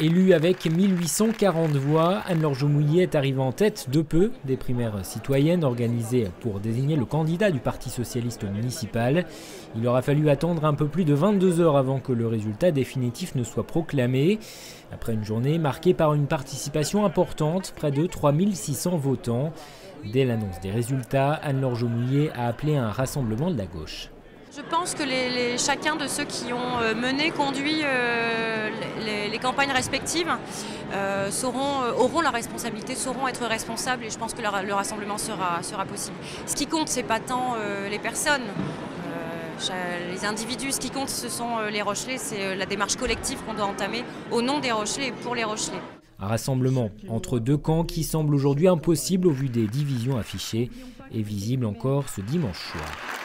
Élue avec 1840 voix, Anne-Laure Jaumouillié est arrivée en tête de peu des primaires citoyennes organisées pour désigner le candidat du Parti socialiste municipal. Il aura fallu attendre un peu plus de 22 heures avant que le résultat définitif ne soit proclamé. Après une journée marquée par une participation importante, près de 3600 votants. Dès l'annonce des résultats, Anne-Laure Jaumouillié a appelé à un rassemblement de la gauche. Je pense que chacun de ceux qui ont mené, conduit les campagnes respectives auront leur responsabilité, sauront être responsables, et je pense que le rassemblement sera possible. Ce qui compte, ce n'est pas tant les personnes, les individus. Ce qui compte, ce sont les Rochelais. C'est la démarche collective qu'on doit entamer au nom des Rochelais et pour les Rochelais. Un rassemblement entre deux camps qui semble aujourd'hui impossible au vu des divisions affichées et visibles encore ce dimanche soir.